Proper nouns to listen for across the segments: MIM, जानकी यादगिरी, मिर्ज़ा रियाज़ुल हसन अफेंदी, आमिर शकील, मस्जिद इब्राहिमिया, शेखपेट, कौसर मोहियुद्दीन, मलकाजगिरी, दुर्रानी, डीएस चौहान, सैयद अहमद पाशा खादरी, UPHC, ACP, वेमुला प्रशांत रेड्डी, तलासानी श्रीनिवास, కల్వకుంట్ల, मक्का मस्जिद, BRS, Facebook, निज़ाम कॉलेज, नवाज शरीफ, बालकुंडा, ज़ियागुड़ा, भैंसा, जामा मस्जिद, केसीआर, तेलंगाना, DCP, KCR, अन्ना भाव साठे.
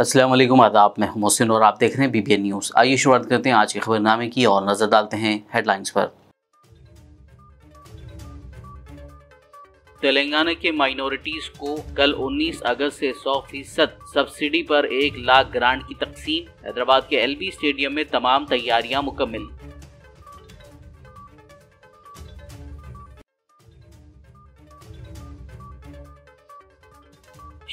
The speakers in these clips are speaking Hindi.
अस्सलाम वालेकुम, आदाब। मैं मोहसिन और आप देख रहे हैं BBN न्यूज़। आइए शुरुआत करते हैं आज के खबरनामे की और नज़र डालते हैं हेडलाइंस पर। तेलंगाना के माइनॉरिटीज़ को कल 19 अगस्त से 100% सब्सिडी पर 1 लाख ग्रांट की तकसीम। हैदराबाद के LB स्टेडियम में तमाम तैयारियां मुकम्मल।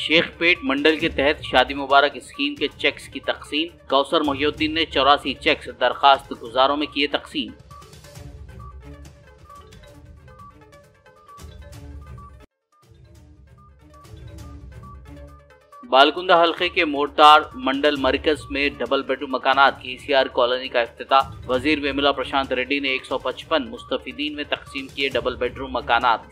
शेखपेट मंडल के तहत शादी मुबारक स्कीम के चेक्स की तकसीम। कौसर मोहियुद्दीन ने 84 चेक्स दरखास्त गुजारों में किए तकसीम। बालकुंडा हलके के मोरताड़ मंडल मरकज में डबल बेडरूम मकानात KCR कॉलोनी का इफ्तिताह। वजीर वेमुला प्रशांत रेड्डी ने 155 मुस्तफीदीन में तकसीम किए डबल बेडरूम मकानात।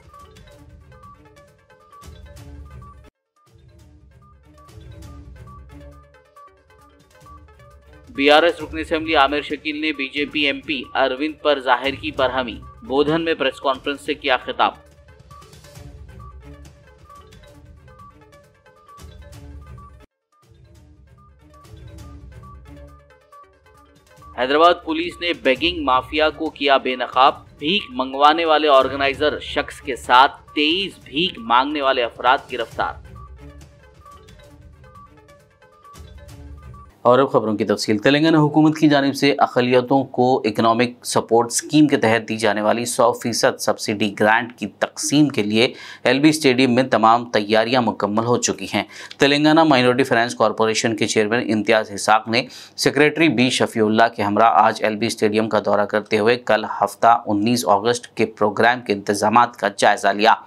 BRS रुकन असेंबली आमिर शकील ने बीजेपी MP अरविंद पर जाहिर की बरहमी। बोधन में प्रेस कॉन्फ्रेंस से किया खिताब। हैदराबाद पुलिस ने बेगिंग माफिया को किया बेनकाब। भीख मंगवाने वाले ऑर्गेनाइजर शख्स के साथ 23 भीख मांगने वाले अफराद गिरफ्तार। और अब खबरों की तफसील। तेलंगाना हुकूमत की जानिब से अक़लियतों को इकनॉमिक सपोर्ट स्कीम के तहत दी जाने वाली 100% सब्सिडी ग्रांट की तकसीम के लिए LB स्टेडियम में तमाम तैयारियां मुकम्मल हो चुकी हैं। तेलंगाना माइनॉरिटी फाइनेंस कॉरपोरेशन के चेयरमैन इम्तियाज़ हिसाक ने सेक्रेटरी B शफीउल्ला के हमरा आज LB स्टेडियम का दौरा करते हुए कल हफ्ता 19 अगस्त के प्रोग्राम के इंतजाम का जायज़ा लिया।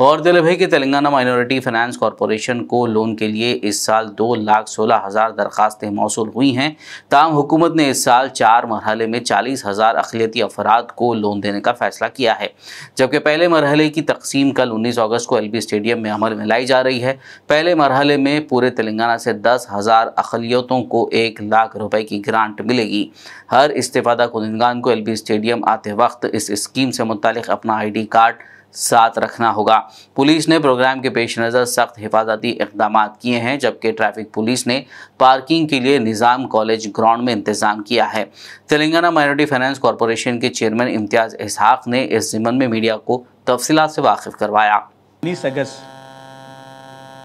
गौरतलब है कि तेलंगाना माइनॉरिटी फाइनेंस कॉरपोरेशन को लोन के लिए इस साल 2,16,000 दरखास्तें मौसूल हुई हैं। ताम हुकूमत ने इस साल 4 मरहले में 40,000 अखिलती अफराद को लोन देने का फैसला किया है, जबकि पहले मरहले की तकसीम कल 19 अगस्त को LB स्टेडियम में अमल में लाई जा रही है। पहले मरहले में पूरे तेलंगाना से 10,000 अखिलियतों को 1 लाख रुपए की ग्रांट मिलेगी। हर इस्तेफादा कुंदगान को LB स्टेडियम आते वक्त इस स्कीम से मुतालिक अपना ID कार्ड साथ रखना होगा। पुलिस ने प्रोग्राम के पेश नज़र सख्त हिफाजती इकदाम किए हैं, जबकि ट्रैफिक पुलिस ने पार्किंग के लिए निज़ाम कॉलेज ग्राउंड में इंतज़ाम किया है। तेलंगाना माइनॉरिटी फाइनेंस कॉरपोरेशन के चेयरमैन इम्तियाज़ हिसाक ने इस ज़िम्मन में मीडिया को तफसीलात से वाकिफ़ करवाया। 19 अगस्त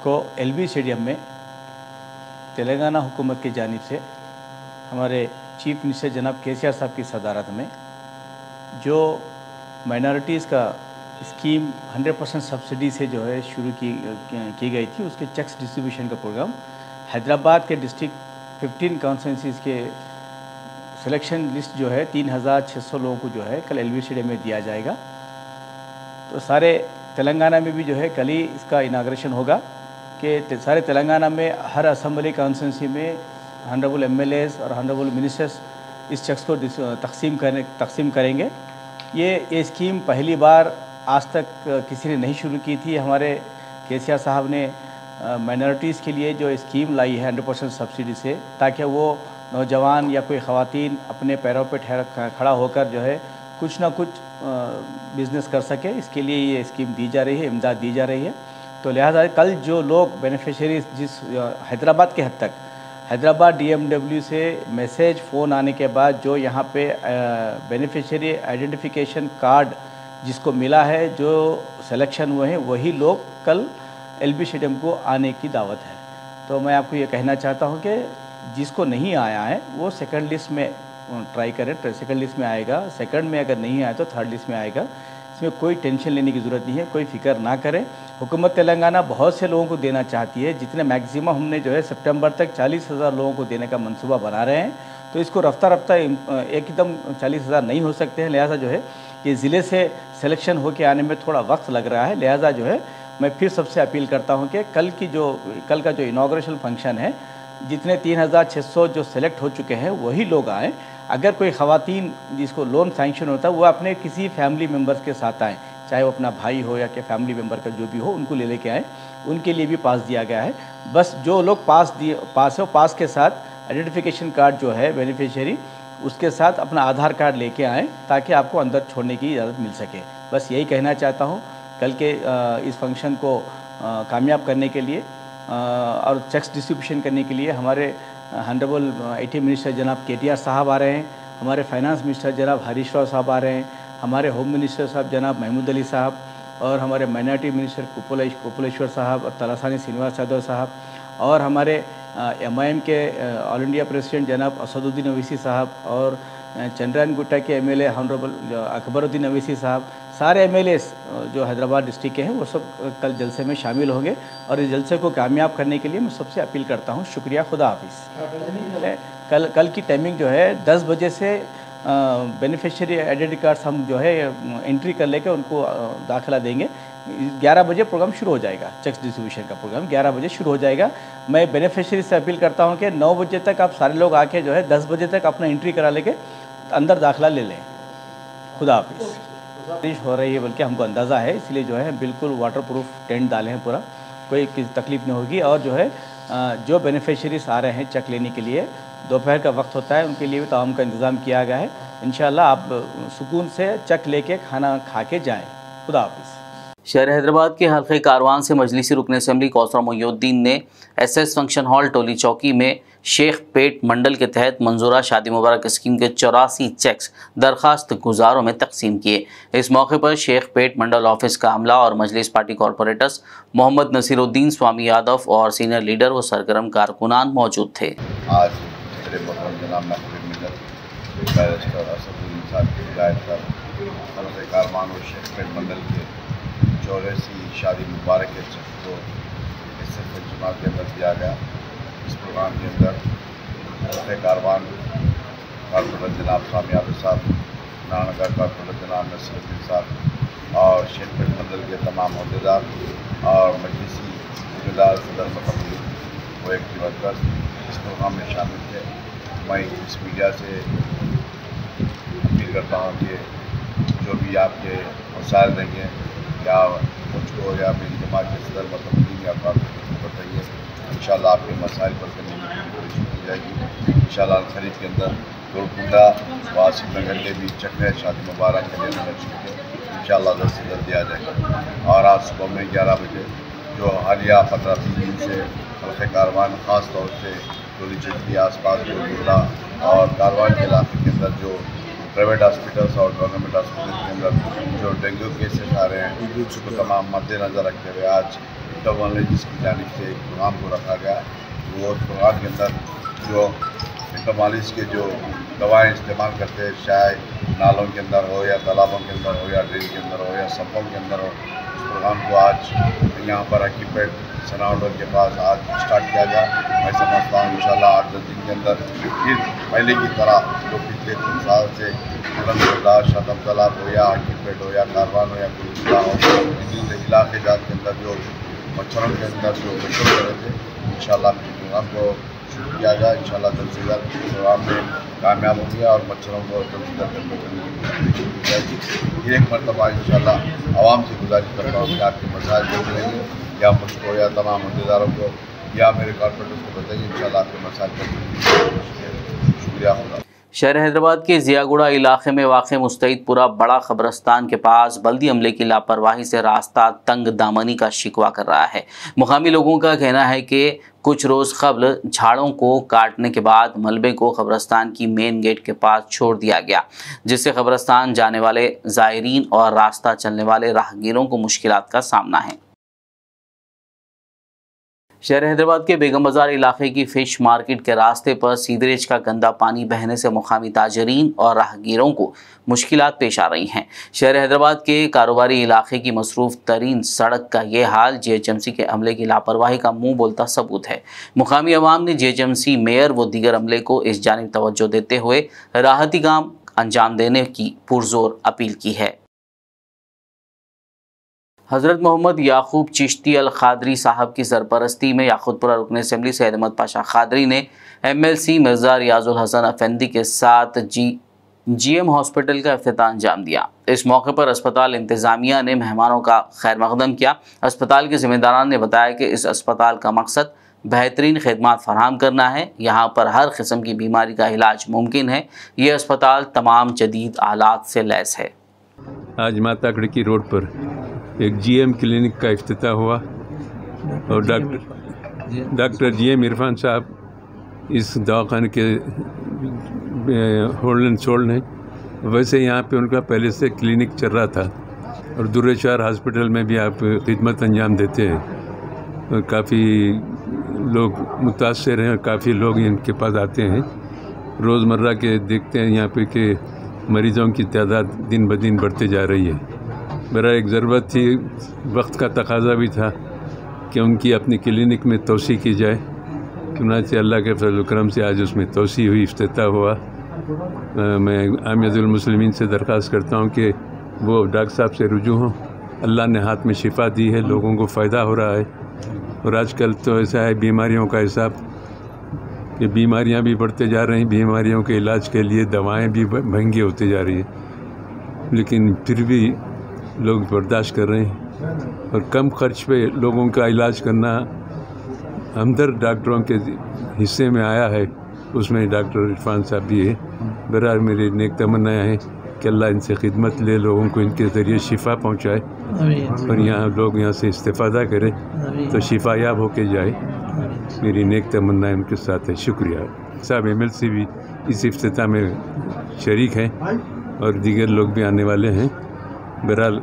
को LB स्टेडियम में तेलंगाना हुकूमत की जानिब से हमारे चीफ मिनिस्टर जनाब KCR साहब की सदारत में जो माइनॉरिटीज़ का स्कीम 100% सब्सिडी से जो है शुरू की गई थी, उसके चेक्स डिस्ट्रीब्यूशन का प्रोग्राम हैदराबाद के डिस्ट्रिक्ट 15 कॉन्स्टिट्यूंसीज़ के सिलेक्शन लिस्ट जो है 3,600 लोगों को जो है कल LB स्टेडियम में दिया जाएगा। तो सारे तेलंगाना में भी जो है कल ही इसका इनाग्रेशन होगा कि सारे तेलंगाना में हर असम्बली कॉन्स्टिट्यूंसी में हॉनरेबल MLAs और हॉनरेबल मिनिस्टर्स इस चेक्स को तकसीम करेंगे। ये स्कीम पहली बार आज तक किसी ने नहीं शुरू की थी। हमारे KCR साहब ने माइनॉरिटीज़ के लिए जो स्कीम लाई है 100% सब्सिडी से, ताकि वो नौजवान या कोई ख़वातीन अपने पैरों पे खड़ा होकर जो है कुछ ना कुछ बिज़नेस कर सके, इसके लिए ये स्कीम दी जा रही है, इमदाद दी जा रही है। तो लिहाजा कल जो लोग बेनिफिशरीज जिस हैदराबाद के हद तक हैदराबाद DMW से मैसेज फ़ोन आने के बाद जो यहाँ पे बेनिफिशरी आइडेंटिफिकेशन कार्ड जिसको मिला है, जो सिलेक्शन हुए हैं, वही लोग कल LB स्टेडियम को आने की दावत है। तो मैं आपको ये कहना चाहता हूँ कि जिसको नहीं आया है वो सेकंड लिस्ट में ट्राई करें, सेकंड लिस्ट में आएगा। सेकंड में अगर नहीं आया तो थर्ड लिस्ट में आएगा। इसमें कोई टेंशन लेने की ज़रूरत नहीं है, कोई फिक्र ना करें। हुकूमत तेलंगाना बहुत से लोगों को देना चाहती है, जितने मैक्सिमम हमने जो है सितंबर तक 40,000 लोगों को देने का मंसूबा बना रहे हैं। तो इसको रफ्ता रफ्ता एकदम 40,000 नहीं हो सकते हैं। लिहाजा जो है ये ज़िले से सिलेक्शन होकर आने में थोड़ा वक्त लग रहा है। लिहाजा जो है मैं फिर सबसे अपील करता हूं कि कल का जो इनाग्रेशन फंक्शन है, जितने 3,600 जो सिलेक्ट हो चुके हैं वही लोग आएँ। अगर कोई ख़वातीन जिसको लोन सैंक्शन होता है वो अपने किसी फैमिली मेम्बर्स के साथ आएँ, चाहे वो अपना भाई हो या कि फैमिली मेम्बर का जो भी हो, उनको ले लेके आएँ। उनके लिए भी पास दिया गया है। बस जो लोग पास है वो पास के साथ आइडेंटिफिकेशन कार्ड जो है बेनिफिशियरी, उसके साथ अपना आधार कार्ड लेके आएँ, ताकि आपको अंदर छोड़ने की इजाज़त मिल सके। बस यही कहना चाहता हूँ। कल के इस फंक्शन को कामयाब करने के लिए और चेक्स डिस्ट्रीब्यूशन करने के लिए हमारे ऑनरेबल आईटी मिनिस्टर जनाब KTR साहब आ रहे हैं, हमारे फाइनेंस मिनिस्टर जनाब हरीश राव साहब आ रहे हैं, हमारे होम मिनिस्टर साहब जनाब महमूद अली साहब और हमारे माइनॉरिटी मिनिस्टर कुपलेश्वर साहब और तलासानी श्रीनिवास साहब और हमारे MIM के ऑल इंडिया प्रेसिडेंट जनाब असदुद्दीन ओवैसी साहब और चंद्रैन गुट्टा के MLA ऑनरेबल अकबरुद्दीन ओवैसी साहब, सारे MLA जो हैदराबाद डिस्ट्रिक्ट के हैं वो सब कल जलसे में शामिल होंगे और इस जलसे को कामयाब करने के लिए मैं सबसे अपील करता हूँ। शुक्रिया, खुदा हाफिज़। कल की टाइमिंग जो है 10 बजे से बेनिफिशियरी आइडेंटिटी कार्ड्स हम जो है एंट्री कर लेके उनको दाखिला देंगे। 11 बजे प्रोग्राम शुरू हो जाएगा, चेक्स डिस्ट्रीब्यूशन का प्रोग्राम 11 बजे शुरू हो जाएगा। मैं बेनिफिशियरी से अपील करता हूं कि 9 बजे तक आप सारे लोग आके जो है 10 बजे तक अपना एंट्री करा लेके अंदर दाखिला ले लें। खुदा हाफिज़। बारिश हो रही है बल्कि हमको अंदाज़ा है, इसलिए जो है बिल्कुल वाटर प्रूफ टेंट डाले हैं, पूरा कोई तकलीफ नहीं होगी। और जो है जो बेनिफिशरीज आ रहे हैं चेक लेने के लिए, दोपहर का वक्त होता है, उनके लिए भी ताम का इंतज़ाम किया गया है। इंशाल्लाह आप सुकून से चेक लेके खाना खा के जाएँ। खुदा हाफिज़। शहर हैदराबाद के हल्के कारवान से मजलिसी रुकन असम्बली कौसर मोहियुद्दीन ने SS function hall Toli Chowki में शेखपेट मंडल के तहत मंजूरा शादी मुबारक स्कीम के 84 चेक्स दरखास्त गुजारों में तकसीम किए। इस मौके पर शेखपेट मंडल ऑफिस का अमला और मजलिस पार्टी कॉरपोरेटर्स मोहम्मद नसीरुद्दीन स्वामी यादव और सीनियर लीडर व सरगर्म कारकुनान मौजूद थे। आज चौरासी शादी मुबारक के शख्स को जमात के अंदर दिया गया। इस प्रोग्राम के अंदर कारवान कॉर्पोरेटर जनाब स्वामी यादव साहब, नानगढ़ कॉर्पोरेटर जनाब नसरुद्दीन साहब और शेखपेट मंडल के तमाम अहदेदार और मजलिसी अहदेदार सदर मुफती वो एक वर्कर इस प्रोग्राम में शामिल थे। मैं इस मीडिया से अपील करता हूँ कि जो भी आपके मसाइल रहेंगे या मुझको या मेरी जमात के सदर मुफती या कॉर्पोरेटर बताइए, इंशाल्लाह आपके मसाइल पर करने की कोशिश की जाएगी। इंशाल्लाह खरीद के अंदर गोलकुंडा व आसिफ नगर के भी चक्कर शादी मुबारक के लिए इंशाल्लाह जल्द से जल्द दिया जाएगा। और आज सुबह में 11 बजे जो हालिया 15-20 दिन से हल्के कारवान ख़ास तौर से टोली चटकी आस पास गोलकुंडा और कारवान के इलाके के अंदर जो प्राइवेट हॉस्पिटल्स और गवर्नमेंट हॉस्पिटल के अंदर जो डेंगू केसेस आ रहे हैं उसको तमाम मद्देनज़र रखते हुए आज इंटरमोलॉजिस्ट की जानिब से एक प्रोग्राम को रखा गया। वो प्रोग्राम के अंदर जो इंटरमोलॉजिस्ट के जो दवाएं इस्तेमाल करते हैं, चाहे नालों के अंदर हो या तालाबों के अंदर हो या ड्रेन के अंदर हो या सपों के अंदर हो, उस प्रोग्राम को आज यहाँ पर अकीपेट सनाउडर के पास आज स्टार्ट किया गया। मैं समझता हूँ इंशाल्लाह 8-10 दिन के अंदर फिर पहले की तरह जो पिछले 3 साल से बुलंदा शतम तालाब हो या अकीपेट हो या कारवान हो या गुलकुंडा हो इलाके जात के अंदर जो मच्छरों के अंदर जो मच्छर कर रहे थे, इंशाल्लाह प्रोग्राम को शुरू किया जाए। इंशाल्लाह जल्द से जल्द प्रोग्राम में कामयाब होंगे और मच्छरों को जल्द से जल्द खत्म करने की कोशिश की जाएगी। फिर एक मरतबा इंशाल्लाह आवाम से गुजारिश करता हूँ कि आपके मसाइल देख लेंगे या मुझको या तमाम अहदेदारों को या मेरे कॉर्पोरेटर्स को बताइए, इंशाल्लाह आपके मसाइल। शुक्रिया। शहर हैदराबाद के ज़ियागुड़ा इलाके में वाक़े मुस्तैदपुरा बड़ा ख़ब्रस्तान के पास बल्दी अमले की लापरवाही से रास्ता तंग दामनी का शिकवा कर रहा है। मुकामी लोगों का कहना है कि कुछ रोज़ कबल झाड़ों को काटने के बाद मलबे को ख़ब्रस्तान की मेन गेट के पास छोड़ दिया गया, जिससे ख़ब्रस्तान जाने वाले ज़ायरीन और रास्ता चलने वाले राहगीरों को मुश्किलात का सामना है। शहर हैदराबाद के बेगम बाज़ार इलाके की फ़िश मार्केट के रास्ते पर सीवरेज का गंदा पानी बहने से मुकामी ताजरीन और राहगीरों को मुश्किलात पेश आ रही हैं। शहर हैदराबाद के कारोबारी इलाके की मसरूफ़ तरीन सड़क का ये हाल GHMC के अमले की लापरवाही का मुंह बोलता सबूत है। मुकामी अवाम ने GHMC मेयर व दीगर अमले को इस जानिब तवज्जो देते हुए राहती काम अंजाम देने की पुरजोर अपील की है। हज़रत मोहम्मद याकूब चिश्ती अल खादरी साहब की सरपरस्ती में याकूतपुरा रुकन असम्बली सैयद अहमद पाशा खादरी ने MLC मिर्ज़ा रियाज़ुल हसन अफेंदी के साथ GM हॉस्पिटल का इफ्तिताह अंजाम दिया। इस मौके पर अस्पताल इंतज़ामिया ने मेहमानों का खैर मकदम किया। अस्पताल के ज़िम्मेदारान ने बताया कि इस अस्पताल का मकसद बेहतरीन खदमात फराहम करना है। यहाँ पर हर किस्म की बीमारी का इलाज मुमकिन है। ये अस्पताल तमाम जदीद आलात से लैस है। आज माता की रोड पर एक GM क्लिनिक का इफ्तिताह हुआ और डॉक्टर डॉक्टर GM इरफान साहब इस दवाखाने के होल्ड एंड सोल्ड हैं। वैसे यहाँ पे उनका पहले से क्लिनिक चल रहा था और दुर्रेशार हॉस्पिटल में भी आप खिदमत अंजाम देते हैं और काफ़ी लोग मुतासर हैं और काफ़ी लोग इनके पास आते हैं। रोज़मर्रा के देखते हैं यहाँ पे के मरीज़ों की तादाद दिन ब दिन बढ़ते जा रही है। मेरा एक ज़रूरत थी, वक्त का तकाजा भी था कि उनकी अपनी क्लिनिक में तोसी की जाए। चुनांचे अल्लाह के फजल करम से आज उसमें तोसी हुई, इफ्तिताह हुआ। मैं आमिरतुल मुस्लिमीन से दरख्वास्त करता हूँ कि वो डॉक्टर साहब से रुजू हों। अल्लाह ने हाथ में शिफा दी है, लोगों को फ़ायदा हो रहा है। और आजकल तो ऐसा है बीमारियों का हिसाब कि बीमारियाँ भी बढ़ते जा रही हैं, बीमारियों के इलाज के लिए दवाएँ भी महंगी होती जा रही हैं, लेकिन फिर भी लोग बर्दाश्त कर रहे हैं। और कम खर्च पे लोगों का इलाज करना हमदर्द डॉक्टरों के हिस्से में आया है, उसमें डॉक्टर इरफान साहब भी है। बरार मेरी नेक तमन्ना है कि अल्लाह इनसे खिदमत ले, लोगों को इनके ज़रिए शिफा पहुंचाए और यहाँ लोग यहाँ से इस्तेफ़ादा करें तो शिफा याब होके जाए। मेरी नेक तमन्ना उनके साथ है। शुक्रिया साहब। MLC भी इस इफ्तिताह में शरीक हैं और दीगर लोग भी आने वाले हैं। बहरहाल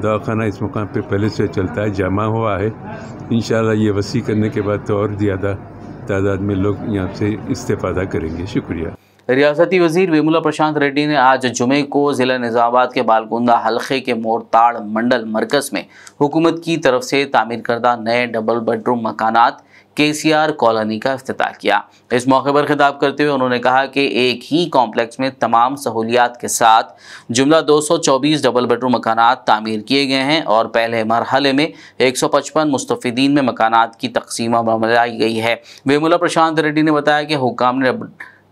दवाखाना इस मुकाम पे पहले से चलता है, जमा हुआ है। इंशाल्लाह ये वसी करने के बाद तो और ज़्यादा तादाद में लोग यहाँ से इस्तेफ़ादा करेंगे। शुक्रिया। रियासती वज़ीर वेमुला प्रशांत रेड्डी ने आज जुमे को ज़िला निज़ामाबाद के बालकुंडा हलक़े के मोरताड़ मंडल मरकज़ में हुकूमत की तरफ से तामीर करदा नए डबल बेडरूम मकानात KCR कॉलोनी का इफ्तिताह किया। इस मौके पर खिताब करते हुए उन्होंने कहा कि एक ही कॉम्प्लेक्स में तमाम सहूलियात के साथ जुमला 224 डबल बेडरूम मकानात तामीर किए गए हैं और पहले मरहले में 155 मुस्तफ़ीदीन में मकानात की तकसीम बनाई गई है। वेमुला प्रशांत रेड्डी ने बताया कि हुकाम ने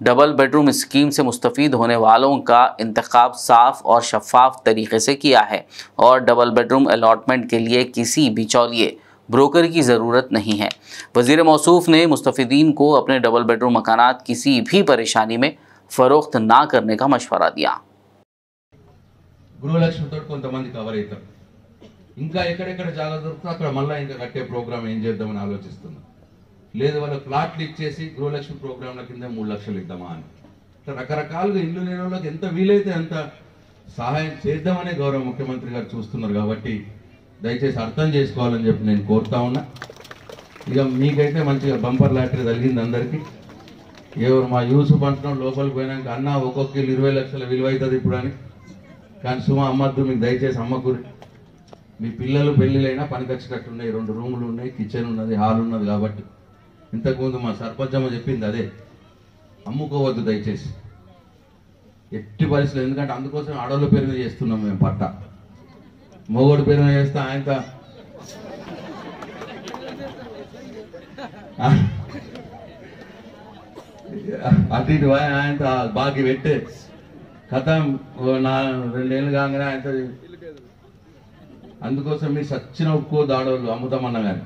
डबल बेडरूम स्कीम से मुस्तफ़ीद होने वालों का इंतखाब साफ और शफाफ तरीके से किया है और डबल बेडरूम अलाटमेंट के लिए किसी बिचौलिए ब्रोकर की ज़रूरत नहीं है। वज़ीर मौसूफ़ ने मुस्तफ़ीदीन को अपने डबल बेडरूम मकानात किसी भी परेशानी में फ़रोख्त ना करने का मशवरा दिया। లేదు వాళ్ళ ప్లాట్లు ఇచ్చేసి గృహలక్ష్మి ప్రోగ్రామ్ల కింద 3 లక్షలు ఇద్దామా అని రకరకాలుగా ఇల్లు లేనివాళ్ళకి ఎంత వీలైతే అంత సహాయం చేద్దామనే గౌరవ ముఖ్యమంత్రి గారు చూస్తున్నారు కాబట్టి దయచేసి అర్థం చేసుకోవాలని చెప్పి నేను కోరుతా ఉన్నా। ఇక మీకైతే మంచిగా బంపర్ లాటరీ తగిలింది అందరికీ। ఎవరు మా యూసుఫ్ అంటున్నాం లోపలికి పోయినాక అన్న ఒక్కొక్క 20 లక్షల విలువ అవుతుంది ఇప్పుడు అని, కానీ సుమ అమ్మద్దు మీకు దయచేసి అమ్మకూరి। మీ పిల్లలు పెళ్ళిళ్ళైనా పనికి వచ్చేటట్టు ఉన్నాయి, 2 రూములు ఉన్నాయి, కిచెన్ ఉన్నది, హాల్ ఉన్నది కాబట్టి ఇంతకుముందు మా సర్పంచమ్మ చెప్పింది అదే అమ్ముకోవద్దు దయచేసి ఎట్టి పరిస్థితులు। ఎందుకంటే అందుకోసం ఆడవాళ్ళ పేరు మీద చేస్తున్నాం మేము పట్ట, మగోడి పేరు మీద చేస్తా ఆయనతో అటు ఇటు ఆయనతో బాకి పెట్టే కథ నా 2 ఏళ్ళు కాగానే ఆయనతో। అందుకోసం మీరు సచ్చిన ఒప్పుకోవద్దు ఆడవాళ్ళు అమ్ముతామన్నా కానీ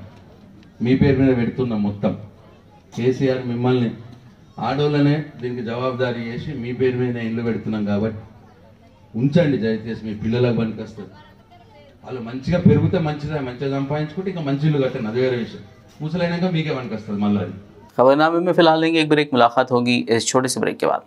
మీ పేరు మీద పెడుతున్నాం మొత్తం। KCR మిమ్మల్ని ఆడోళ్ళనే దీనికి జవాబుదారీ చేసి మీ పేరు మీద ఇల్లు పెడుతున్నాం కాబట్టి ఉంచండి దయచేసి, మీ పిల్లలకు పనికి వస్తుంది। వాళ్ళు మంచిగా పెరిగితే మంచిదే, మంచిగా సంపాదించుకుంటే ఇంకా మంచి ఇల్లు కట్టండి, అది వేరే విషయం। ముసలైనాక మీకే పనికి వస్తుంది మళ్ళీ। खबरनामे में फिलहाल लेंगे एक ब्रेक, मुलाकात होगी इस छोटे से ब्रेक के बाद।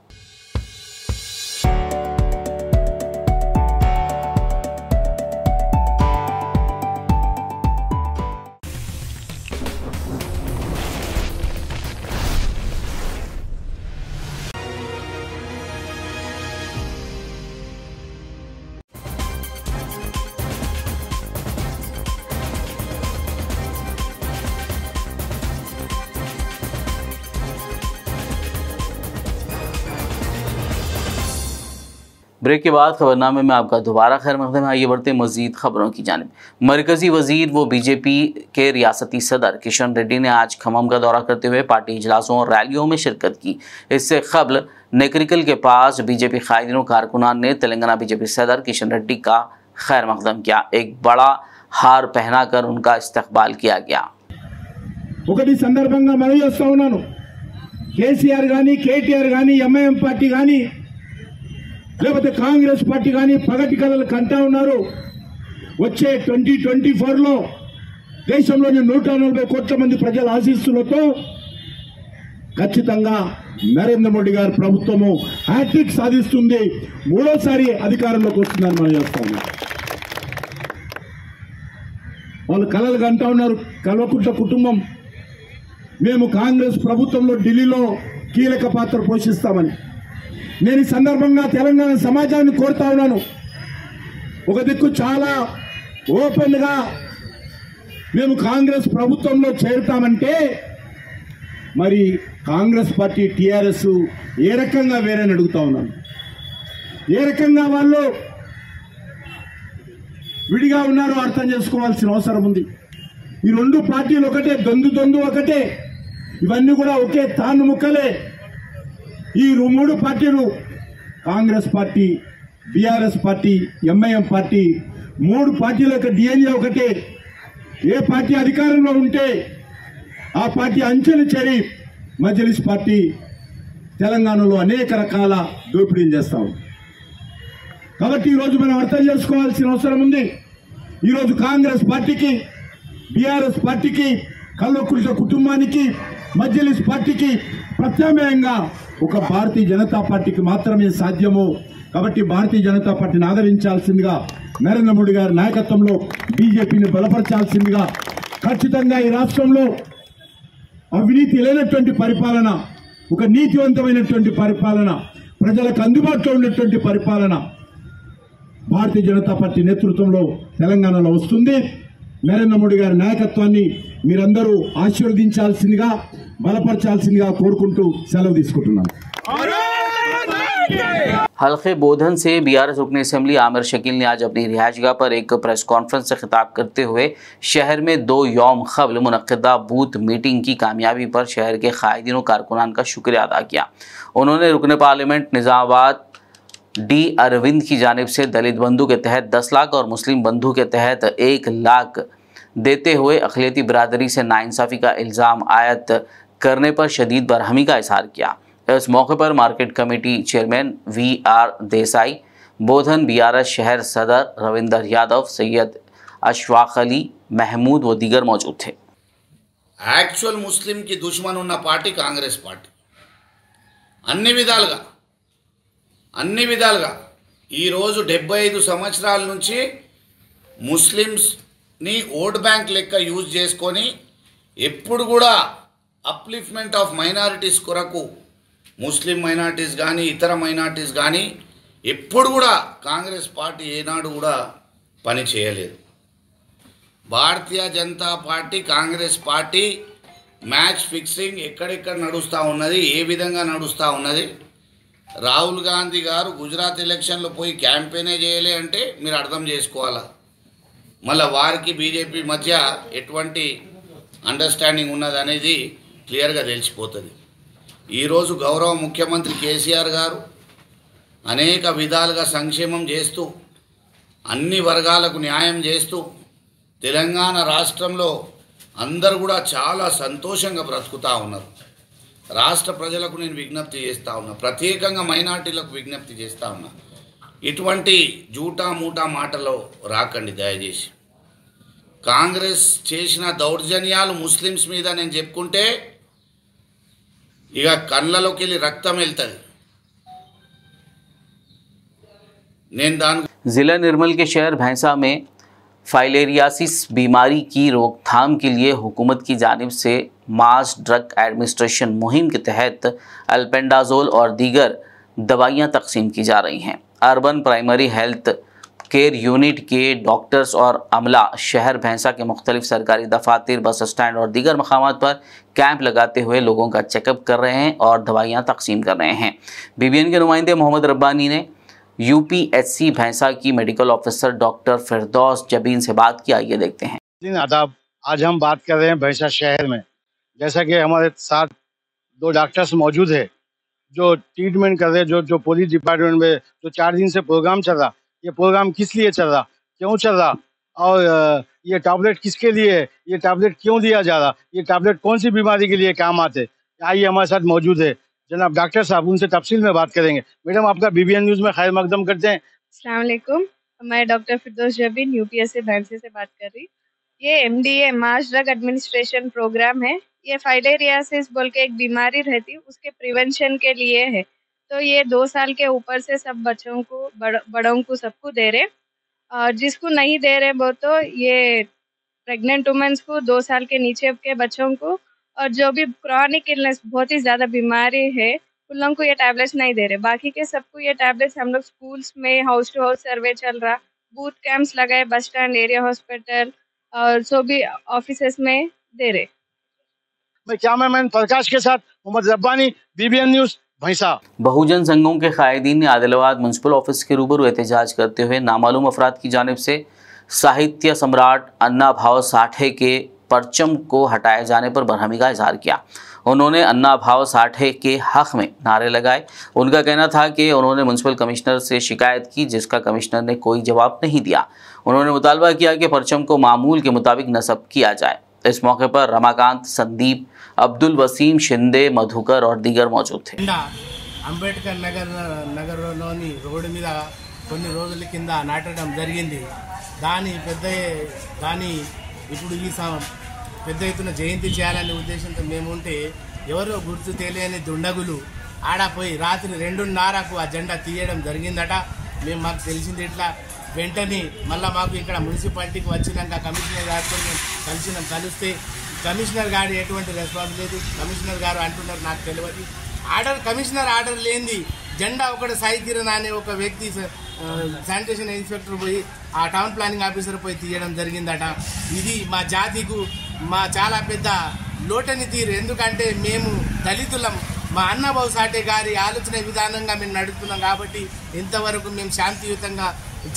ब्रेक के बाद खबरनामे में आपका दोबारा खैर मकदम है। आइए बढ़ते मजीद खबरों की जानिब। मरकज़ी वज़ीर व BJP के रियासती सदर किशन रेड्डी ने आज खम्मम का दौरा करते हुए पार्टी इजलासों और रैलियों में शिरकत की। इससे कबल नेकरिकल के पास BJP कायदीनों कारकुनान ने तेलंगाना BJP सदर किशन रेड्डी का खैर मकदम किया। एक बड़ा हार पहना कर उनका इस्तकबाल किया गया। KCR यानी KTR यानी MIM पार्टी यानी लेकिन कांग्रेस पार्टी यानी पगट कल कंटा वे 2024 దేశంలోని 140 కోట్ల మంది ప్రజల ఆశీస్సులతో ఖచ్చితంగా నరేంద్ర మోడీ గారి ప్రభుత్వము హ్యాట్రిక్ సాధిస్తుంది, మూడోసారి అధికారంలోకి వస్తుందని మనం చెప్తాము. వాళ్ళు కలలు కంటా ఉన్నారు, కల్వకుంట్ల కుటుంబం మేము కాంగ్రెస్ ప్రభుత్వంలో ఢిల్లీలో కీలక పాత్ర పోషిస్తామని. నేను ఈ సందర్భంగా తెలంగాణ సమాజాన్ని కోరుతా ఉన్నాను. ఒక దిక్కు చాలా ఓపెన్గా మేము కాంగ్రెస్ ప్రభుత్వంలో చేరుతామంటే మరి కాంగ్రెస్ పార్టీ టీఆర్ఎస్ ఏ రకంగా వేరేని అడుగుతా ఉన్నాను. ఏ రకంగా వాళ్ళు విడిగా ఉన్నారో అర్థం చేసుకోవాల్సిన అవసరం ఉంది. ఈ రెండు పార్టీలు ఒకటే, దొందు ఒకటే, ఇవన్నీ కూడా ఒకే తాను ముక్కలే. ఈ మూడు పార్టీలు Congress party, BRS party, MIM party, మూడు పార్టీల యొక్క డిఎన్ఏ ఒకటే. ఏ పార్టీ అధికారంలో ఉంటే ఆ పార్టీ అంచెలు చేరి మజ్లిస్ పార్టీ తెలంగాణలో అనేక రకాల దోపిడీలు చేస్తాం. కాబట్టి ఈరోజు మనం అర్థం చేసుకోవాల్సిన అవసరం ఉంది. ఈరోజు కాంగ్రెస్ పార్టీకి, బీఆర్ఎస్ పార్టీకి, కల్వకుంట్ల కుటుంబానికి, మజ్లిస్ పార్టీకి ప్రత్యామ్నాయంగా ఒక భారతీయ జనతా పార్టీకి మాత్రమే సాధ్యము. కాబట్టి భారతీయ జనతా పార్టీని ఆదరించాల్సిందిగా, నరేంద్ర మోడీ గారి నాయకత్వంలో బీజేపీని బలపరచాల్సిందిగా, ఖచ్చితంగా ఈ రాష్ట్రంలో అవినీతి లేనటువంటి పరిపాలన, ఒక నీతివంతమైనటువంటి పరిపాలన, ప్రజలకు అందుబాటులో ఉన్నటువంటి పరిపాలన భారతీయ జనతా పార్టీ నేతృత్వంలో తెలంగాణలో వస్తుంది. నరేంద్ర మోడీ గారి నాయకత్వాన్ని మీరందరూ ఆశీర్వదించాల్సిందిగా, బలపరచాల్సిందిగా కోరుకుంటూ సెలవు తీసుకుంటున్నాను. हल्के बोधन से बीआरएस रुकन असेंबली आमिर शकील ने आज अपनी रिहायशगाह पर एक प्रेस कॉन्फ्रेंस से खिताब करते हुए शहर में 2 यौम कबल मुनक़दा बूथ मीटिंग की कामयाबी पर शहर के कायदीन कारकुनान का शुक्रिया अदा किया. उन्होंने रुकन पार्लियामेंट निज़ामाबाद डी अरविंद की जानिब से दलित बंधु के तहत 10 लाख और मुस्लिम बंधु के तहत 1 लाख देते हुए अखिलती बरदरी से नाइंसाफ़ी का इल्ज़ाम आयद करने पर शदीद बरहमी का इजहार किया. इस मौके पर market committee chairman VR Desai, Bodhan BRS शहर सदर रविंदर यादव, सैयद अशफाक अली, महमूद व दीगर मौजूद थे. एक्चुअल मुस्लिम की दुश्मन ఉన్న पार्टी कांग्रेस पार्टी. అన్ని విధాలుగా ఈ రోజు 75 సంవత్సరాల నుంచి ముస్లిమ్స్ ని ఓట్ బ్యాంక్ లెక్క యూజ్ చేసుకొని ఎప్పుడు కూడా అప్లిఫ్ట్మెంట్ ఆఫ్ మైనారిటీస్ కొరకు ముస్లిం మైనార్టీస్ కానీ ఇతర మైనార్టీస్ కానీ ఎప్పుడు కూడా కాంగ్రెస్ పార్టీ ఏనాడు కూడా పని చేయలేదు. Bharatiya Janata party Congress party match fixing ఎక్కడెక్కడ నడుస్తూ ఉన్నది, ఏ విధంగా నడుస్తూ ఉన్నది. రాహుల్ గాంధీ గారు గుజరాత్ ఎలక్షన్లో పోయి క్యాంపెయినే చేయలే అంటే మీరు అర్థం చేసుకోవాలా మళ్ళీ వారికి బీజేపీ మధ్య ఎటువంటి అండర్స్టాండింగ్ ఉన్నదనేది క్లియర్గా తెలిసిపోతుంది. ఈరోజు గౌరవ ముఖ్యమంత్రి కేసీఆర్ గారు అనేక విధాలుగా సంక్షేమం చేస్తూ అన్ని వర్గాలకు న్యాయం చేస్తూ తెలంగాణ రాష్ట్రంలో అందరూ కూడా చాలా సంతోషంగా బ్రతుకుతూ ఉన్నారు. రాష్ట్ర ప్రజలకు నేను విజ్ఞప్తి చేస్తూ ఉన్నా, ప్రత్యేకంగా మైనార్టీలకు విజ్ఞప్తి చేస్తూ ఉన్నా, ఇటువంటి జూటా మూటా మాటలో రాకండి దయచేసి. కాంగ్రెస్ చేసిన దౌర్జన్యాలు ముస్లిమ్స్ మీద నేను చెప్పుకుంటే ఇక కళ్ళలోకి వెళ్ళి రక్తం వెళ్తుంది. నేను దాని ज़िला निर्मल के शहर भैंसा में फाइलेरियासिस बीमारी की रोकथाम के लिए हुकूमत की जानिब से मास ड्रग एडमिनिस्ट्रेशन मुहिम के तहत अल्पेंडाजोल और दीगर दवाइयाँ तकसीम की जा रही हैं. Urban primary health care unit के डॉक्टर्स और अमला शहर भैंसा के मुख्तलिफ सरकारी दफातर, बस स्टैंड और दीगर मकामात पर कैंप लगाते हुए लोगों का चेकअप कर रहे हैं और दवाइयाँ तकसीम कर रहे हैं. BBN के नुमाइंदे मोहम्मद रब्बानी ने UPHC भैंसा की medical officer doctor Firdous Jabeen से बात की. आइए देखते हैं. आदाब, आज हम बात कर रहे हैं भैंसा शहर में. जैसा कि हमारे साथ 2 डॉक्टर्स मौजूद है जो ट्रीटमेंट कर रहे हैं, जो पुलिस डिपार्टमेंट में जो 4 दिन से प्रोग्राम चल रहा. ये प्रोग्राम किस लिए चल रहा, क्यों चल रहा, और ये टैबलेट किसके लिए है, ये टैबलेट क्यों दिया जा रहा, ये टैबलेट कौन सी बीमारी के लिए काम आते. आइए हमारे साथ मौजूद है जनाब डॉक्टर साहब, उनसे तफसील में बात करेंगे. मैडम, आपका BBN न्यूज़ में खैर मकदम करते हैं. अस्सलाम वालेकुम, मैं डॉक्टर फिरदौस जबीन UPHC भैंसा से बात कर रही. ये MDA mass drug administration programme है। ये फाइलेरियासिस बोल के एक बीमारी रहती है, उसके प्रिवेंशन के लिए है। तो ये 2 साल के ऊपर से सब बच्चों को, बड़ों को, सबको दे रहे। और जिसको नहीं दे रहे वो तो ये प्रेग्नेंट वुमेन्स को, 2 साल के नीचे के बच्चों को, और जो भी क्रॉनिक इलनेस, बहुत ही ज़्यादा बीमारी है, उन लोगों को ये टैबलेट्स नहीं दे रहे। बाकी के सबको ये टैबलेट्स हम लोग स्कूल्स में हाउस टू हाउस सर्वे चल रहा, बूथ कैंप्स लगाए, बस स्टैंड, एरिया हॉस्पिटल और सो भी ऑफिस में दे रहे। मैं कैमरामैन प्रकाश के साथ मोहम्मद रब्बानी, BBN न्यूज़, भैंसा। बहुजन संघों के कायदीन ने आदिलाबाद म्युनिसिपल ऑफिस के रूबरू एहतजाज करते हुए नामालूम अफराद की जानिब से साहित्य सम्राट अन्ना भाव साठे के परचम को हटाए जाने पर बरहमी का इजहार किया। उन्होंने अन्ना भाव साठे के हक़ में नारे लगाए। उनका कहना था कि उन्होंने म्युनिसिपल कमिश्नर से शिकायत की, जिसका कमिश्नर ने कोई जवाब नहीं दिया। उन्होंने मुतालबा किया कि परचम को मामूल के मुताबिक नस्ब किया जाए। इस मौके पर रमाकांत, संदीप, अब्दुल वसीम, शिंदे, मधुकर और दीगर मौजूद थे। अंबेडकर नगर रोड कोई रोजल कटम दाने दाने इपड़ू जयंती चेयर उद्देश्य मेमुटे एवरो गुर्तु तेलियनि दुंडगुलु आड़पोई रात्रि 2:30 आ जेंडा तीयडं जरिगिंदट। मेमु माकु तेलिसिंदि इट्ला वेंटने मल्ला माकु इक्कड मुनिसिपालिटीकि वच्चिनाक कमिशनर गारितो कलिसिनां। कलिस्ते कमिशनर गारि एटुवंटि रेस्पान्स् लेदु। कमिशनर गारु अंटुन्नारु नाकु तेलियदु। आर्डर कमिशनर आर्डर लेनिदि जेंडा ओकटि साइकिरण अने ओक व्यक्ति శానిటేషన్ ఇన్స్పెక్టర్ పోయి ఆ టౌన్ ప్లానింగ్ ఆఫీసర్ పోయి తీయడం జరిగిందట। ఇది మా జాతికు మా చాలా పెద్ద లోటని తీరు, ఎందుకంటే మేము దళితులం, మా అన్నబాబు సాటే గారి ఆలోచన విధానంగా మేము నడుపుతున్నాం కాబట్టి ఇంతవరకు మేము శాంతియుతంగా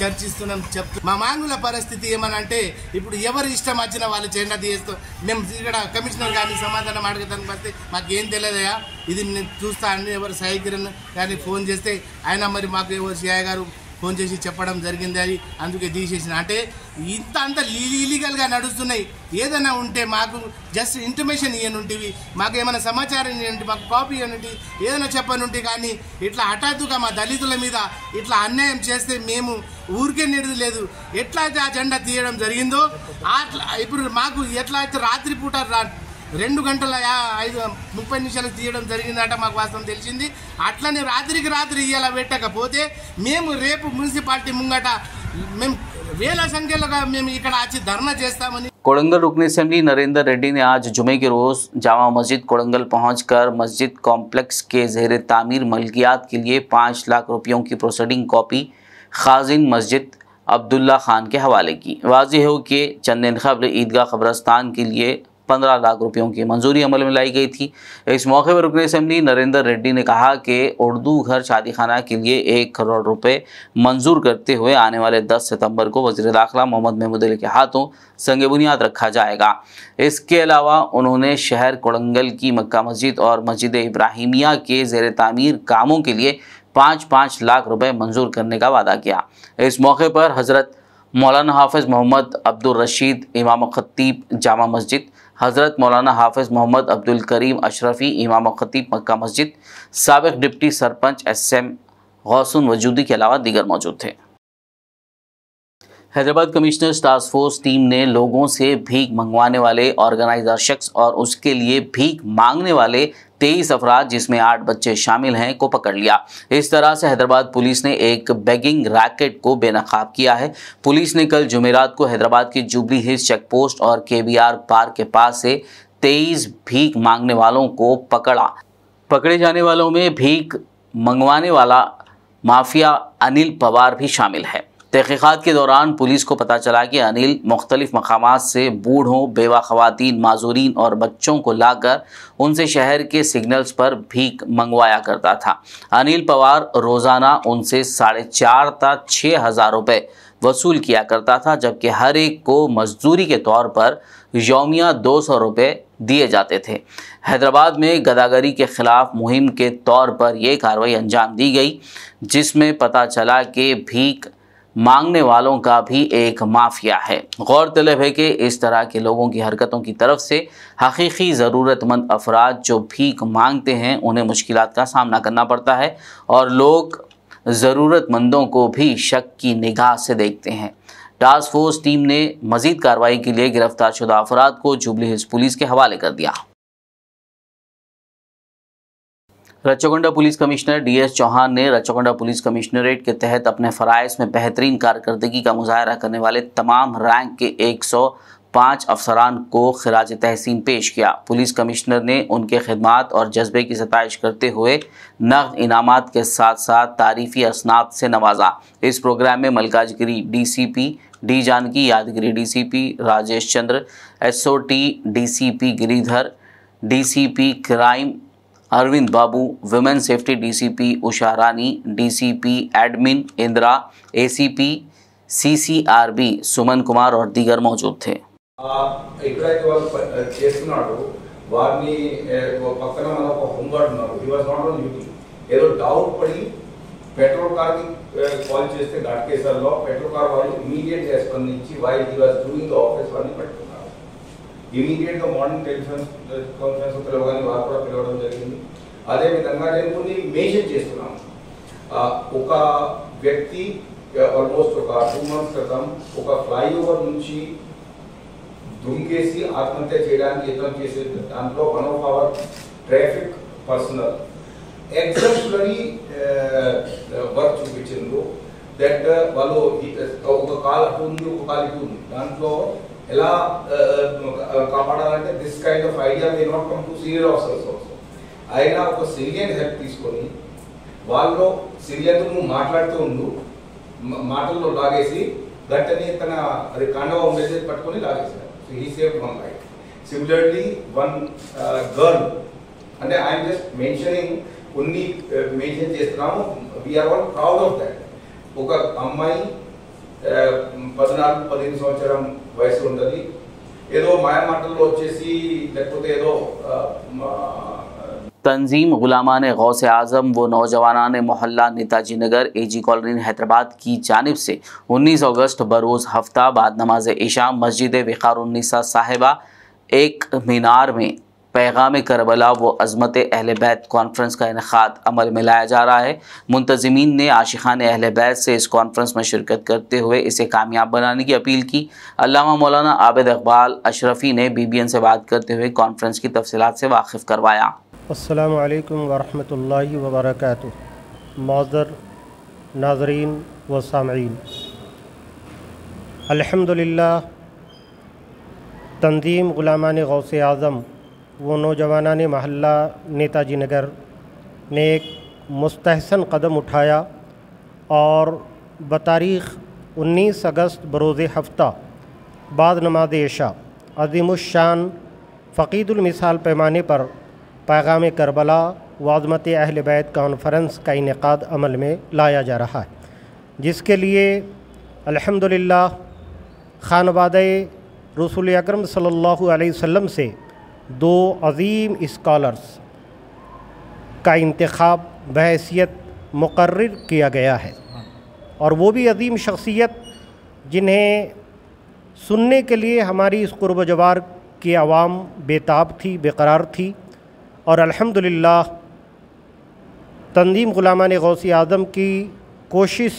చర్చిస్తున్నాం చెప్తూ మా మాంగుల పరిస్థితి ఏమనంటే ఇప్పుడు ఎవరు ఇష్టం వచ్చిన వాళ్ళు జెండా తీస్తూ మేము ఇక్కడ కమిషనర్ గారిని సమాధానం అడగడానికి వస్తే మాకేం తెలియదయా, ఇది నేను చూస్తా అని ఎవరు సాయికిరణ్ గారిని ఫోన్ చేస్తే ఆయన మరి మాకు ఎవరు సాయి గారు ఫోన్ చేసి చెప్పడం జరిగింది, అది అందుకే తీసేసిన। అంటే ఇంత అంత లీగల్గా నడుస్తున్నాయి, ఏదైనా ఉంటే మాకు జస్ట్ ఇంటిమేషన్ ఇవ్వనుంటివి, మాకు ఏమైనా సమాచారం ఇవ్వండి, మాకు కాపీ ఇవ్వండి, ఏదైనా చెప్పనుంటే కానీ ఇట్లా హఠాత్తుగా మా దళితుల మీద ఇట్లా అన్యాయం చేస్తే మేము ఊరికే నిడిది లేదు। ఎట్లయితే ఆ జెండా తీయడం జరిగిందో ఇప్పుడు మాకు ఎట్లయితే రాత్రిపూట 2:05 తీయడం జరిగిందట, మాకు వాస్తవం తెలిసింది। అట్లనే రాత్రికి రాత్రి ఇయ్యాల పెట్టకపోతే మేము రేపు మున్సిపాలిటీ ముంగట మేము వేల సంఖ్యలో మేము ఇక్కడ వచ్చి ధర్నా చేస్తామని। कोड़ंगल रुकन असेंबली नरेंद्र रेड्डी ने आज जुमे के रोज़ जामा मस्जिद कोड़ंगल पहुंचकर मस्जिद कॉम्प्लेक्स के ज़ेर तामीर मलकियात के लिए 5 लाख रुपयों की प्रोसीडिंग कॉपी खाजिन मस्जिद अब्दुल्ला खान के हवाले की। वाज़ेह हो कि चंद्रैन कब्र ईदगाह कब्रस्तान के लिए 15 लाख रुपयों की मंजूरी अमल में लाई गई थी। इस मौके पर रुकन असेंबली नरेंद्र रेड्डी ने कहा कि उर्दू घर शादी खाना के लिए 1 करोड़ रुपए मंजूर करते हुए आने वाले 10 सितंबर को वज़ीर दाखिला मोहम्मद महमूद अली के हाथों संग बुनियाद रखा जाएगा। इसके अलावा उन्होंने शहर कोड़ंगल की मक्का मस्जिद और मस्जिद इब्राहिमिया के ज़ेर तामीर कामों के लिए 5-5 लाख रुपये मंजूर करने का वादा किया। इस मौके पर हज़रत मौलाना हाफिज़ मोहम्मद अब्दुल रशीद इमाम खतीब जामा मस्जिद, हज़रत मौलाना हाफिज़ मोहम्मद अब्दुल करीम अशरफ़ी इमाम खतीब मक्का मस्जिद, साबिक़ डिप्टी सरपंच SM गौसुन वजूदी के अलावा दीगर मौजूद थे। Hyderabad commissioner's task force team ने लोगों से भीख मंगवाने वाले ऑर्गेनाइजर शख्स और उसके लिए भीख मांगने वाले 23 अफराद, जिसमें 8 बच्चे शामिल हैं, को पकड़ लिया। इस तरह से हैदराबाद पुलिस ने एक बेगिंग रैकेट को बेनकाब किया है। पुलिस ने कल जुमेरात को हैदराबाद के जुबली हिल्स चेक पोस्ट और KBR पार्क के पास से 23 भीख मांगने वालों को पकड़ा। पकड़े जाने वालों में भीख मंगवाने वाला माफिया अनिल पवार भी शामिल है। तहकीक़ात के दौरान पुलिस को पता चला कि अनिल मुख्तलिफ़ मकामात से बूढ़ों, बेवा ख़वातीन, माजूरीन और बच्चों को लाकर उनसे शहर के सिग्नल्स पर भीख मंगवाया करता था। अनिल पवार रोज़ाना उनसे 4,500 से 6,000 रुपये वसूल किया करता था, जबकि हर एक को मजदूरी के तौर पर यौमिया 200 रुपये दिए जाते थे। हैदराबाद में गदागरी के ख़िलाफ़ मुहिम के तौर पर यह कार्रवाई अंजाम दी गई, जिसमें पता चला कि भीख मांगने वालों का भी एक माफिया है। गौरतलब है कि इस तरह के लोगों की हरकतों की तरफ से हकीकी ज़रूरतमंद अफराद जो भीख मांगते हैं उन्हें मुश्किलात का सामना करना पड़ता है और लोग ज़रूरतमंदों को भी शक की निगाह से देखते हैं। टास्क फोर्स टीम ने मजीद कार्रवाई के लिए गिरफ्तार शुदा अफराद को जुबली हिल्स पुलिस के हवाले कर दिया। Rachakonda police commissioner डीएस चौहान ने रच्चागुंडा पुलिस कमिश्नरेट के तहत अपने फराइज में बेहतरीन कारकर्दगी का मुजाहरा करने वाले तमाम रैंक के 105 अफसरान को खिराज तहसीन पेश किया। पुलिस कमिश्नर ने उनके खिदमात और जज्बे की सताइश करते हुए नकद इनामात के साथ साथ तारीफी असनाद से नवाजा। इस प्रोग्राम में मलकाजगिरी DCP D जानकी, यादगिरी DCP Rajesh Chandra, SOT DCP Giridhar, DCP crime Arvind Babu, women safety DCP Usha Rani, DCP admin Indira, ACP CCRB Suman Kumar और दीगर मौजूद थे। इमीडिएट मॉर्निंग टेलीफोन कॉन्फ्रेंस वार पीलिए अदे विधा कोई मेजर ఒక व्यक्ति आलमोस्ट 2 months क्रितम फ्लाईओवर नीचे दुमके आत्महत्या चेयर दांట్లో 1 of our traffic personnel exceptionary work चूप्चिंदो दैट वालों दांట్లో ఎలా కాపాడాలంటే this kind of idea may not come to senior officers also అయినా ఒక సివిలియన్ హెల్ప్ తీసుకొని వాళ్ళు సివిలియన్తో మాట్లాడుతూ ఉండు మాటల్లో లాగేసి గట్టనే తన అది కాండవ ఉండేది పట్టుకొని లాగేశారు so he saved one life similarly one girl అంటే ఐ యామ్ జస్ట్ మెన్షనింగ్ ఉన్ని మెన్షన్ చేస్తున్నాము we are all proud of that ఒక అమ్మాయి 14-15 సంవత్సరం వయసు ఉంటుంది ఏదో మాయమాటల్లో వచ్చేసి లేకపోతే ఏదో तंजीम गुलामान गौस आज़म व नौजवानान मोहल्ला नेताजी नगर AG कॉलोनी हैदराबाद की जानिब से 19 अगस्त बरोज़ हफ्ता बाद नमाज इशा मस्जिद विकारुन्निसा साहिबा एक मीनार में पैगाम करबला व अज़मत अहल बैत कॉन्फ्रेंस का इनेकाद अमल में लाया जा रहा है। मुंतज़मीन ने आशिक़ान अहल बैत से इस कॉन्फ्रेंस में शिरकत करते हुए इसे कामयाब बनाने की अपील की। अल्लामा मौलाना आबिद इक़बाल अशरफ़ी ने BBN से बात करते हुए कॉन्फ्रेंस की तफसीलात से वाकिफ़ करवाया। अस्सलामु अलैकुम वरहमतुल्लाहि वबरकातुहु। मौज़र नाज़रीन व सामईन, अल्हम्दुलिल्लाह तंजीम ग़ुलामान गौस आज़म वो नौजवानाने महल्ला नेताजी नगर ने एक मुस्तहसन कदम उठाया और बतारीख़ 19 अगस्त बरोज़ हफ़्ता बाद नमाज इशा अज़ीमुश्शान फ़क़ीदुल मिसाल पैमाने पर पैगाम करबला वाज़मत अहल बैत कॉन्फ्रेंस का इनेकाद अमल में लाया जा रहा है, जिसके लिए अल्हम्दुलिल्लाह ख़ानवादे रसूल अकरम सल्लल्लाहु अलैहि वसल्लम से 2 अज़ीम इस्कॉलर्स का इंतख़ाब बहैसियत मुकर्रिर किया गया है और वो भी अज़ीम शख्सियत जिन्हें सुनने के लिए हमारी इस क़ुर्ब जवार की आवाम बेताब थी, बेक़रार थी और अल्हम्दुलिल्लाह तंजीम ग़ुलामान गौस आज़म की कोशिश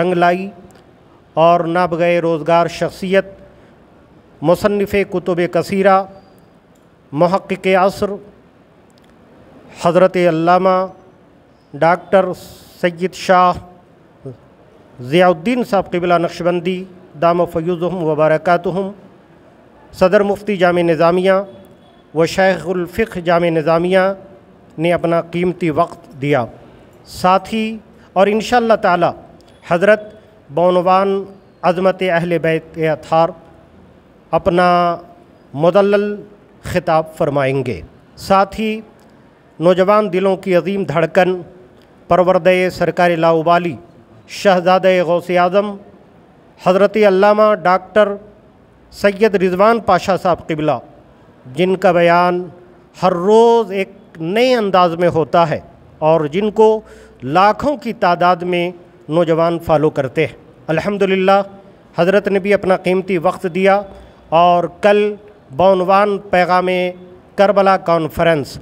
रंग लाई और ना बग़ैर रोज़गार शख्सियत मुसन्निफ़े कुतुब कसीरा मुहक़्क़िक़े असर हज़रत अल्लामा डॉक्टर सैयद शाह ज़ियाउद्दीन साहब क़िबला नक्शबंदी दाम फ़यूज़ुहुम व बरकातुहुम सदर मुफ्ती जामे निज़ामिया व शेखुल फ़िक़्ह जामे निज़ामिया ने अपना कीमती वक्त दिया। साथ ही और इंशाअल्लाह ताला हज़रत बौनवान अज़मत अहल बैत के अथार अपना मुदल्लल खिताब फरमाएंगे। साथ ही नौजवान दिलों की अज़ीम धड़कन परवरदे सरकारी लाउबाली शहज़ादे गौस आज़म हज़रत अल्लामा डॉक्टर सैयद रिजवान पाशा साहब क़िबला, जिनका बयान हर रोज़ एक नए अंदाज में होता है और जिनको लाखों की तादाद में नौजवान फॉलो करते हैं। अल्हम्दुलिल्लाह हज़रत ने भी अपना कीमती वक्त दिया और कल बौनवान पैगाम करबला कॉन्फ्रेंस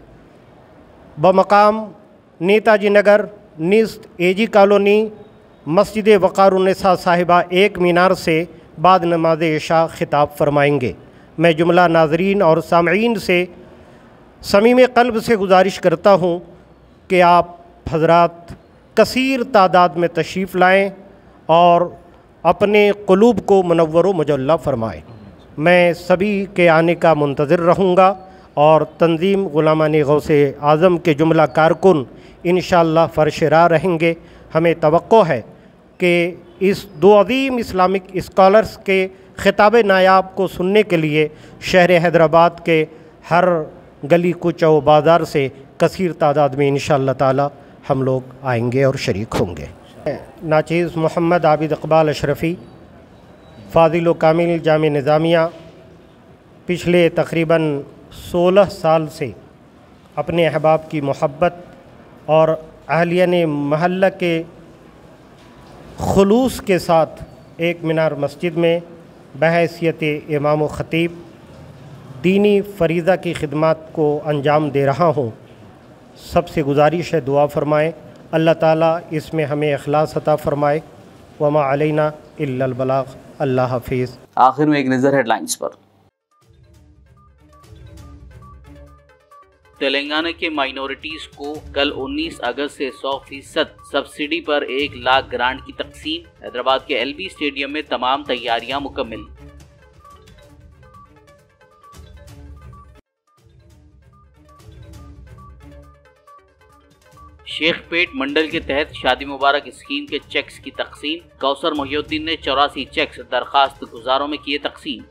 बमकाम नेताजी नगर निस्त AG कॉलोनी मस्जिद वक़ारुन्निसा साहिबा एक मीनार से बाद नमाज इशा खिताब फरमाएंगे। मैं जुमला नाजरीन और सामईन से समीम क़ल्ब से गुजारिश करता हूँ कि आप हजरात कसीर तादाद में तशरीफ़ लाएँ और अपने क़ुलूब को मुनव्वर व मुजल्ला फ़रमाएँ। मैं सभी के आने का मुंतज़िर रहूँगा और तंजीम ग़ुलामाने गौसे आज़म के जुमला कारकुन इंशाअल्लाह फरशरा रहेंगे। हमें तवक्को है कि इस दो अज़ीम इस्लामिक स्कॉलर्स के खिताब नायाब को सुनने के लिए शहर हैदराबाद के हर गली कुचा व बाज़ार से कसीर तादाद में इंशाअल्लाह ताला हम लोग आएंगे और शरीक होंगे। नाचीज़ मोहम्मद आबिद इकबाल अशरफ़ी फ़ादिल कामिल जाम निज़ामिया पिछले तकरीबन 16 साल से अपने अहबाब की मोहब्बत और अहलिया महल्ला के खुलूस के साथ एक मीनार मस्जिद में बहैसियत इमाम व ख़तीब दीनी फरीज़ा की खिदमत को अंजाम दे रहा हूँ। सबसे गुजारिश है दुआ फ़रमाएँ, अल्लाह ताला इसमें हमें अखलास अता फ़रमाए। वमा अलैना इल्लल बलाग। अल्लाह हाफिज़। आखिर में एक नज़र हेडलाइंस पर। तेलंगाना के माइनॉरिटीज़ को कल 19 अगस्त से 100% सब्सिडी पर 1 लाख ग्रांट की तकसीम। हैदराबाद के LB स्टेडियम में तमाम तैयारियां मुकम्मल। शेखपेट मंडल के तहत शादी मुबारक स्कीम के चेक्स की तकसीम। कौसर मोहियुद्दीन ने 84 चेक्स दरखास्त गुजारों में किए तकसीम।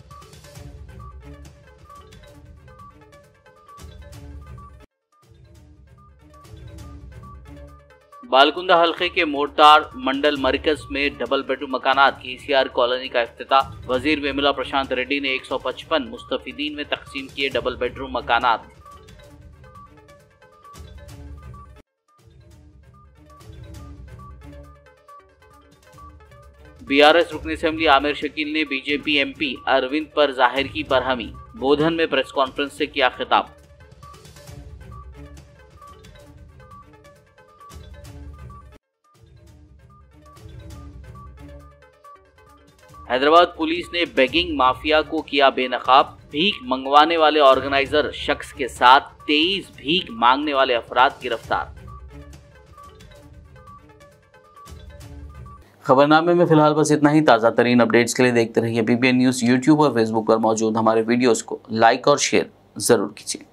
बालकुंडा हलके के मोरताड़ मंडल मरकज में डबल बेडरूम मकानात केसीआर कॉलोनी का इफ्तिताह। वजीर वेमुला प्रशांत रेड्डी ने 155 मुस्तफीदीन में तकसीम किए डबल बेडरूम मकानात। BRS रुकन असेंबली आमिर शकील ने बीजेपी MP अरविंद पर जाहिर की बरहमी। बोधन में प्रेस कॉन्फ्रेंस से किया खिताब। हैदराबाद पुलिस ने बेगिंग माफिया को किया बेनकाब। भीख मंगवाने वाले ऑर्गेनाइजर शख्स के साथ 23 भीख मांगने वाले अफराद गिरफ्तार। खबरनामे में फिलहाल बस इतना ही। ताज़ा तरीन अपडेट्स के लिए देखते रहिए BBN न्यूज़। YouTube और Facebook पर मौजूद हमारे वीडियोस को लाइक और शेयर जरूर कीजिए।